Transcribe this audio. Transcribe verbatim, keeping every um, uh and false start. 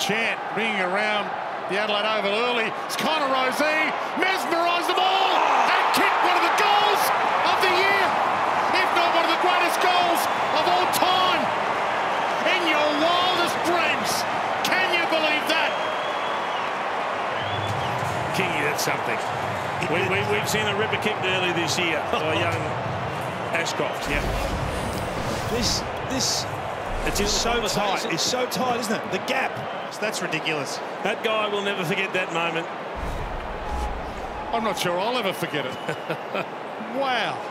chant ringing around the Adelaide Oval early. It's Connor Rozee, mesmerised the ball and kicked one of the goals of the year, if not one of the greatest goals of all time. In your wildest dreams, can you believe that? Kingy, that's something. We, we, we've seen a ripper kicked early this year by young Ashcroft. Yeah. This, this. It's just so tight. It's so tight, isn't it? The gap. That's ridiculous. That guy will never forget that moment. I'm not sure I'll ever forget it. Wow.